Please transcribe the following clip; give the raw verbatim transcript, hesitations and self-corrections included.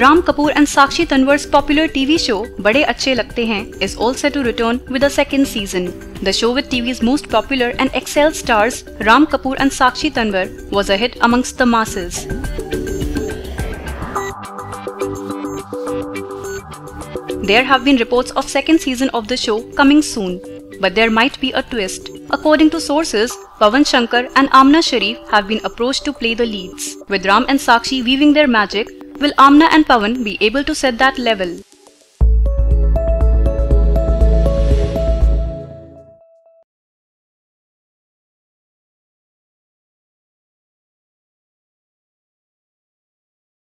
Ram Kapoor and Sakshi Tanwar's popular T V show Bade Achhe Lagte Hain is all set to return with a second season. The show with T V's most popular and excel stars Ram Kapoor and Sakshi Tanwar was a hit amongst the masses. There have been reports of second season of the show coming soon, but there might be a twist. According to sources, Pawan Shankar and Aamna Sharif have been approached to play the leads. With Ram and Sakshi weaving their magic, will Aamna and Pawan be able to set that level?